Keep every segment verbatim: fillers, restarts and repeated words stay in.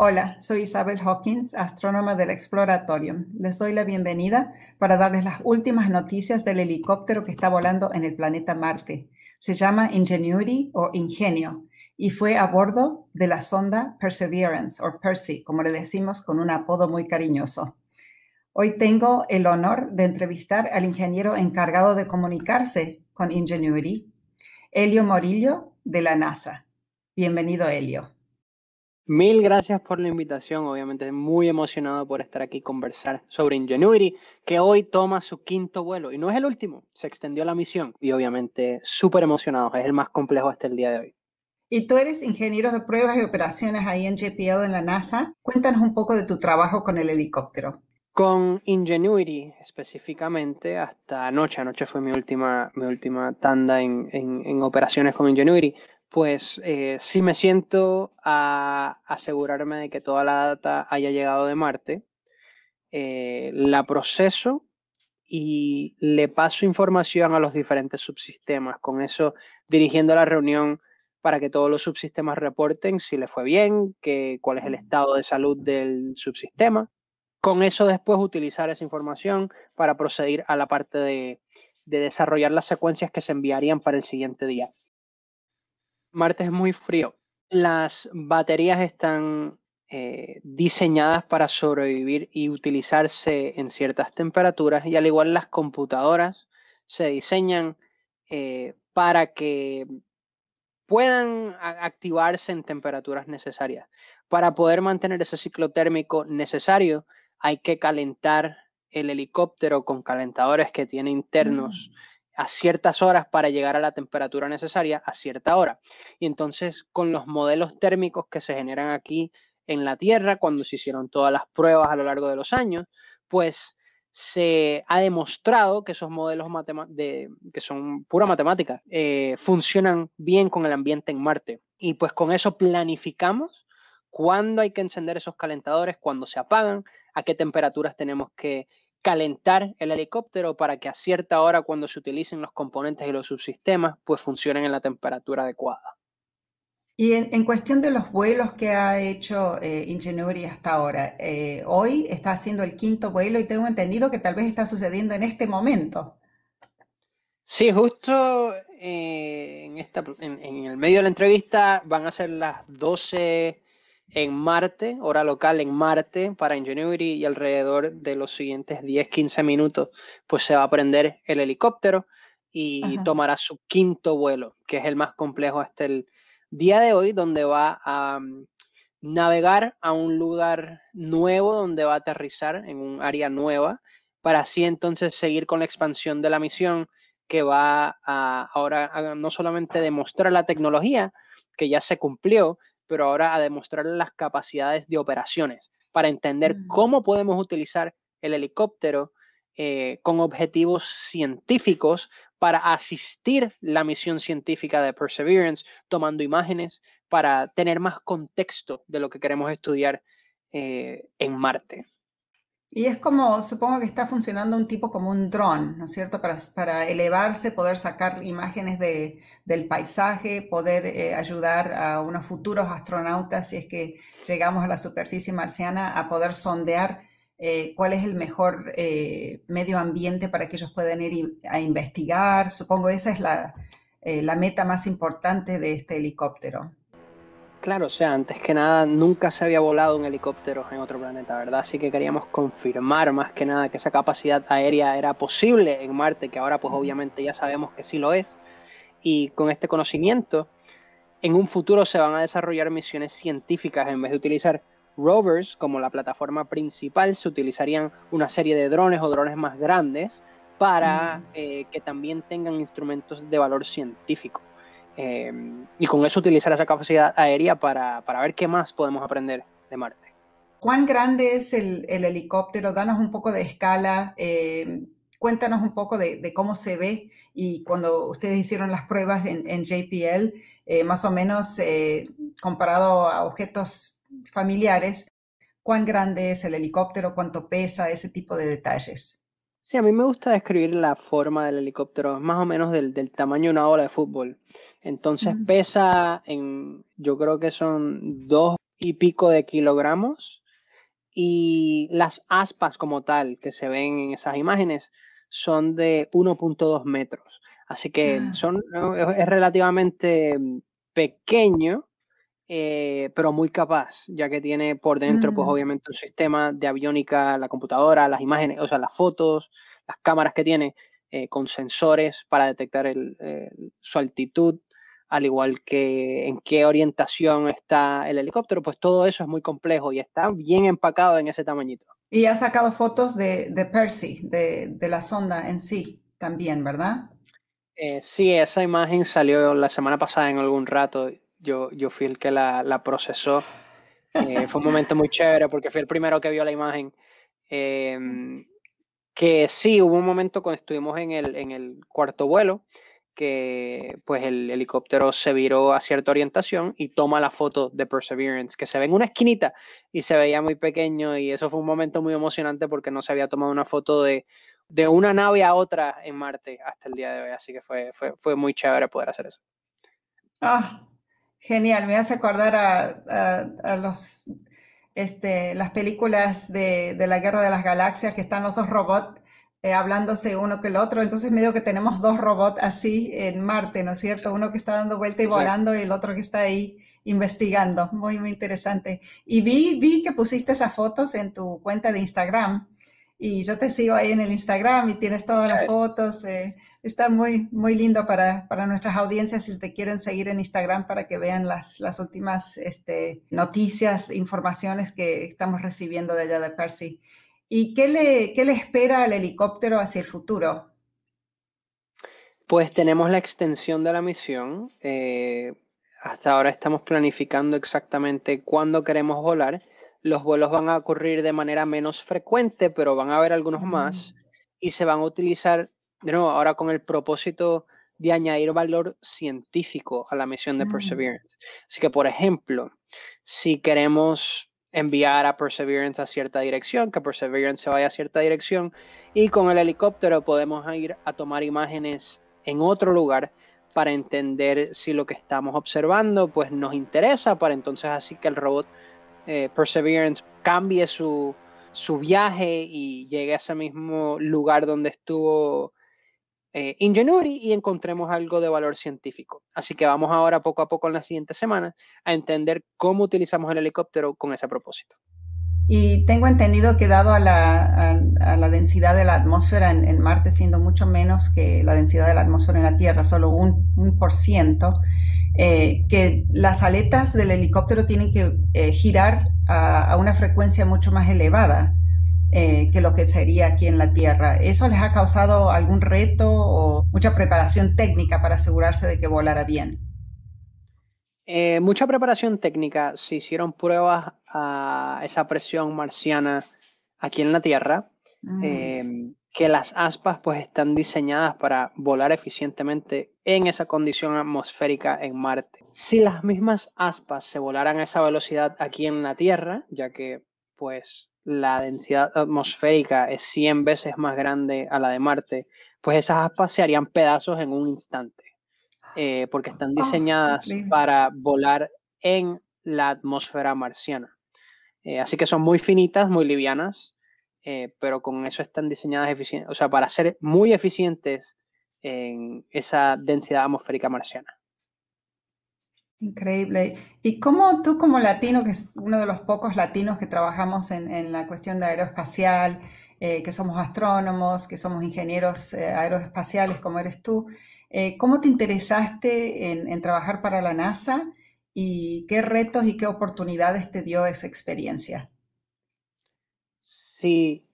Hola, soy Isabel Hawkins, astrónoma del Exploratorium. Les doy la bienvenida para darles las últimas noticias del helicóptero que está volando en el planeta Marte. Se llama Ingenuity o Ingenio y fue a bordo de la sonda Perseverance o Percy, como le decimos con un apodo muy cariñoso. Hoy tengo el honor de entrevistar al ingeniero encargado de comunicarse con Ingenuity, Elio Morillo, de la NASA. Bienvenido, Elio. Mil gracias por la invitación. Obviamente muy emocionado por estar aquí y conversar sobre Ingenuity, que hoy toma su quinto vuelo. Y no es el último, se extendió la misión. Y obviamente súper emocionado, es el más complejo hasta el día de hoy. Y tú eres ingeniero de pruebas y operaciones ahí en J P L en la NASA. Cuéntanos un poco de tu trabajo con el helicóptero. Con Ingenuity específicamente, hasta anoche, anoche fue mi última, mi última tanda en, en, en operaciones con Ingenuity, pues eh, sí me siento a asegurarme de que toda la data haya llegado de Marte, eh, la proceso y le paso información a los diferentes subsistemas, con eso dirigiendo la reunión para que todos los subsistemas reporten si les fue bien, que, cuál es el estado de salud del subsistema. Con eso después utilizar esa información para proceder a la parte de, de desarrollar las secuencias que se enviarían para el siguiente día. Marte es muy frío. Las baterías están eh, diseñadas para sobrevivir y utilizarse en ciertas temperaturas, y al igual las computadoras se diseñan eh, para que puedan activarse en temperaturas necesarias. Para poder mantener ese ciclo térmico necesario, hay que calentar el helicóptero con calentadores que tiene internos a ciertas horas para llegar a la temperatura necesaria a cierta hora. Y entonces, con los modelos térmicos que se generan aquí en la Tierra, cuando se hicieron todas las pruebas a lo largo de los años, pues se ha demostrado que esos modelos de, que son pura matemática, eh, funcionan bien con el ambiente en Marte. Y pues con eso planificamos cuándo hay que encender esos calentadores, cuándo se apagan, a qué temperaturas tenemos que calentar el helicóptero para que a cierta hora, cuando se utilicen los componentes y los subsistemas, pues funcionen en la temperatura adecuada. Y en, en cuestión de los vuelos que ha hecho eh, Ingenuity hasta ahora, eh, hoy está haciendo el quinto vuelo y tengo entendido que tal vez está sucediendo en este momento. Sí, justo eh, en, esta, en, en el medio de la entrevista van a ser las doce... en Marte, hora local en Marte, para Ingenuity, y alrededor de los siguientes diez a quince minutos pues se va a prender el helicóptero y Ajá. tomará su quinto vuelo, que es el más complejo hasta el día de hoy, donde va a um, navegar a un lugar nuevo, donde va a aterrizar en un área nueva, para así entonces seguir con la expansión de la misión, que va a ahora a no solamente demostrar la tecnología, que ya se cumplió, pero ahora a demostrar las capacidades de operaciones para entender mm. cómo podemos utilizar el helicóptero eh, con objetivos científicos para asistir la misión científica de Perseverance, tomando imágenes para tener más contexto de lo que queremos estudiar eh, en Marte. Y es como, supongo que está funcionando un tipo como un dron, ¿no es cierto? Para, para elevarse, poder sacar imágenes de, del paisaje, poder eh, ayudar a unos futuros astronautas, si es que llegamos a la superficie marciana, a poder sondear eh, cuál es el mejor eh, medio ambiente para que ellos puedan ir a investigar. Supongo esa es la, eh, la meta más importante de este helicóptero. Claro, o sea, antes que nada, nunca se había volado un helicóptero en otro planeta, ¿verdad? Así que queríamos confirmar más que nada que esa capacidad aérea era posible en Marte, que ahora pues obviamente ya sabemos que sí lo es. Y con este conocimiento, en un futuro se van a desarrollar misiones científicas. En vez de utilizar rovers como la plataforma principal, se utilizarían una serie de drones o drones más grandes para eh, que también tengan instrumentos de valor científico. Eh, y con eso utilizar esa capacidad aérea para, para ver qué más podemos aprender de Marte. ¿Cuán grande es el, el helicóptero? Danos un poco de escala, eh, cuéntanos un poco de, de cómo se ve, y cuando ustedes hicieron las pruebas en, en J P L, eh, más o menos eh, comparado a objetos familiares, ¿cuán grande es el helicóptero? ¿Cuánto pesa? Ese tipo de detalles. Sí, a mí me gusta describir la forma del helicóptero, más o menos del, del tamaño de una bola de fútbol. Entonces pesa, en, yo creo que son dos y pico de kilogramos, y las aspas como tal que se ven en esas imágenes son de uno punto dos metros. Así que son, es relativamente pequeño, eh, pero muy capaz, ya que tiene por dentro, mm. pues obviamente, un sistema de aviónica, la computadora, las imágenes, o sea, las fotos, las cámaras que tiene, eh, con sensores para detectar el, eh, su altitud, al igual que en qué orientación está el helicóptero. Pues todo eso es muy complejo y está bien empacado en ese tamañito. Y ha sacado fotos de, de Percy, de, de la sonda en sí también, ¿verdad? Eh, sí, esa imagen salió la semana pasada en algún rato. Yo, yo fui el que la, la procesó. Eh, fue un momento muy chévere porque fui el primero que vio la imagen. Eh, que sí, hubo un momento cuando estuvimos en el, en el cuarto vuelo que pues el helicóptero se viró a cierta orientación y toma la foto de Perseverance, que se ve en una esquinita y se veía muy pequeño, y eso fue un momento muy emocionante porque no se había tomado una foto de... de una nave a otra en Marte hasta el día de hoy. Así que fue, fue, fue muy chévere poder hacer eso. Ah, genial. Me hace acordar a, a, a los, este, las películas de, de la Guerra de las Galaxias, que están los dos robots eh, hablándose uno que el otro. Entonces medio que tenemos dos robots así en Marte, ¿no es cierto? Uno que está dando vuelta y volando, sí, y el otro que está ahí investigando. Muy, muy interesante. Y vi, vi que pusiste esas fotos en tu cuenta de Instagram. Y yo te sigo ahí en el Instagram y tienes todas las fotos. Eh, está muy, muy lindo para, para nuestras audiencias, si te quieren seguir en Instagram, para que vean las, las últimas este, noticias, informaciones que estamos recibiendo de allá de Percy. ¿Y qué le, qué le espera al helicóptero hacia el futuro? Pues tenemos la extensión de la misión. Eh, hasta ahora estamos planificando exactamente cuándo queremos volar. Los vuelos van a ocurrir de manera menos frecuente, pero van a haber algunos más, y se van a utilizar, de nuevo, ahora con el propósito de añadir valor científico a la misión de Perseverance. Así que, por ejemplo, si queremos enviar a Perseverance a cierta dirección, que Perseverance se vaya a cierta dirección, y con el helicóptero podemos ir a tomar imágenes en otro lugar para entender si lo que estamos observando pues nos interesa, para entonces así que el robot... Eh, Perseverance cambie su, su viaje y llegue a ese mismo lugar donde estuvo eh, Ingenuity y encontremos algo de valor científico. Así que vamos ahora poco a poco en las siguientes semanas a entender cómo utilizamos el helicóptero con ese propósito. Y tengo entendido que dado a la, a, a la densidad de la atmósfera en, en Marte, siendo mucho menos que la densidad de la atmósfera en la Tierra, solo un, un por ciento, eh, que las aletas del helicóptero tienen que eh, girar a, a una frecuencia mucho más elevada eh, que lo que sería aquí en la Tierra. ¿Eso les ha causado algún reto o mucha preparación técnica para asegurarse de que volara bien? Eh, mucha preparación técnica. Se hicieron pruebas a esa presión marciana aquí en la Tierra, mm. eh, que las aspas pues están diseñadas para volar eficientemente en esa condición atmosférica en Marte. Si las mismas aspas se volaran a esa velocidad aquí en la Tierra, ya que pues la densidad atmosférica es cien veces más grande a la de Marte, pues esas aspas se harían pedazos en un instante. Eh, porque están diseñadas oh, para volar en la atmósfera marciana. Eh, así que son muy finitas, muy livianas, eh, pero con eso están diseñadas eficientes, o sea, para ser muy eficientes en esa densidad atmosférica marciana. Increíble. ¿Y cómo tú, como latino, que es uno de los pocos latinos que trabajamos en, en la cuestión de aeroespacial, eh, que somos astrónomos, que somos ingenieros eh, aeroespaciales como eres tú, Eh, ¿cómo te interesaste en, en trabajar para la NASA y qué retos y qué oportunidades te dio esa experiencia? Sí,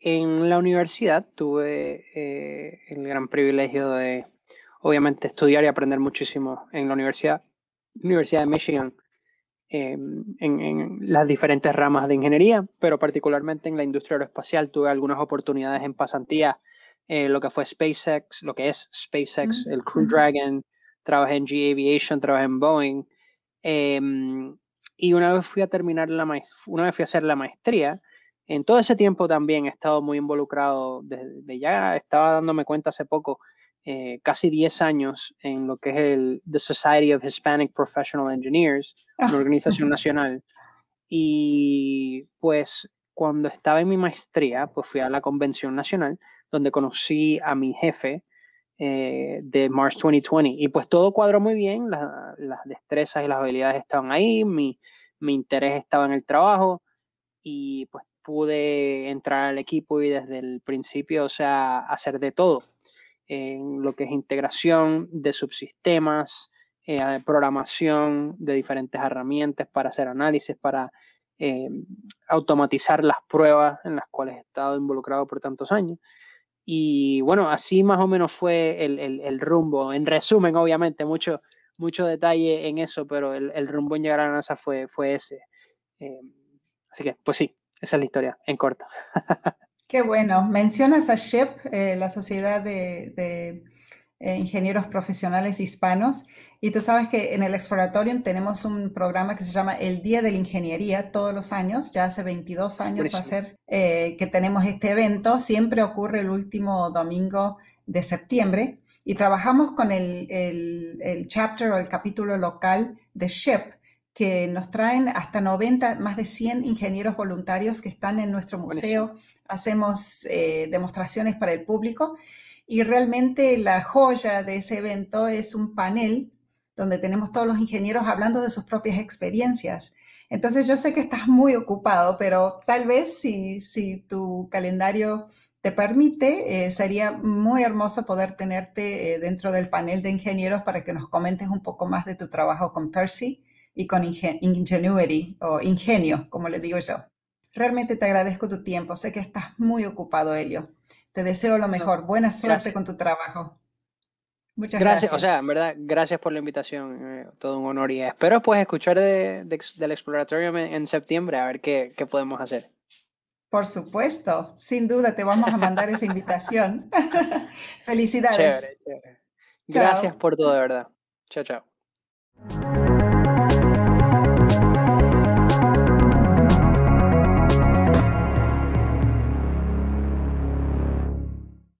en la universidad tuve eh, el gran privilegio de, obviamente, estudiar y aprender muchísimo en la universidad, Universidad de Michigan, eh, en, en las diferentes ramas de ingeniería, pero particularmente en la industria aeroespacial tuve algunas oportunidades en pasantía. Eh, lo que fue SpaceX, lo que es SpaceX, el Crew Dragon, trabajé en G E Aviation, trabajé en Boeing, eh, y una vez fui a terminar la una vez fui a hacer la maestría, en todo ese tiempo también he estado muy involucrado, desde ya estaba dándome cuenta hace poco, eh, casi diez años en lo que es el The Society of Hispanic Professional Engineers, una organización nacional Y pues cuando estaba en mi maestría, pues fui a la convención nacional, donde conocí a mi jefe eh, de March dos mil veinte. Y pues todo cuadró muy bien, la, las destrezas y las habilidades estaban ahí, mi, mi interés estaba en el trabajo, y pues pude entrar al equipo y desde el principio, o sea, hacer de todo. En lo que es integración de subsistemas, eh, programación de diferentes herramientas para hacer análisis, para eh, automatizar las pruebas en las cuales he estado involucrado por tantos años. Y bueno, así más o menos fue el, el, el rumbo. En resumen, obviamente, mucho, mucho detalle en eso, pero el, el rumbo en llegar a la NASA fue, fue ese. Eh, así que, pues sí, esa es la historia, en corto. Qué bueno. Mencionas a S H I P, eh, la Sociedad de, de eh, Ingenieros Profesionales Hispanos, y tú sabes que en el Exploratorium tenemos un programa que se llama El Día de la Ingeniería todos los años. Ya hace veintidós años Buenísimo. Va a ser eh, que tenemos este evento. Siempre ocurre el último domingo de septiembre y trabajamos con el, el, el chapter o el capítulo local de S H I P, que nos traen hasta noventa, más de cien ingenieros voluntarios que están en nuestro museo. Buenísimo. Hacemos eh, demostraciones para el público y realmente la joya de ese evento es un panel donde tenemos todos los ingenieros hablando de sus propias experiencias. Entonces yo sé que estás muy ocupado, pero tal vez si, si tu calendario te permite, eh, sería muy hermoso poder tenerte eh, dentro del panel de ingenieros para que nos comentes un poco más de tu trabajo con Percy y con Ingen- Ingenuity o Ingenio, como le digo yo. Realmente te agradezco tu tiempo. Sé que estás muy ocupado, Elio. Te deseo lo mejor. Buena suerte gracias. Con tu trabajo. Muchas gracias. Gracias. O sea, en verdad, gracias por la invitación. Eh, todo un honor y espero pues escuchar de, de, del Exploratorium en, en septiembre a ver qué, qué podemos hacer. Por supuesto. Sin duda te vamos a mandar esa invitación. Felicidades. Chévere, chévere. Gracias por todo, de verdad. Chao, chao.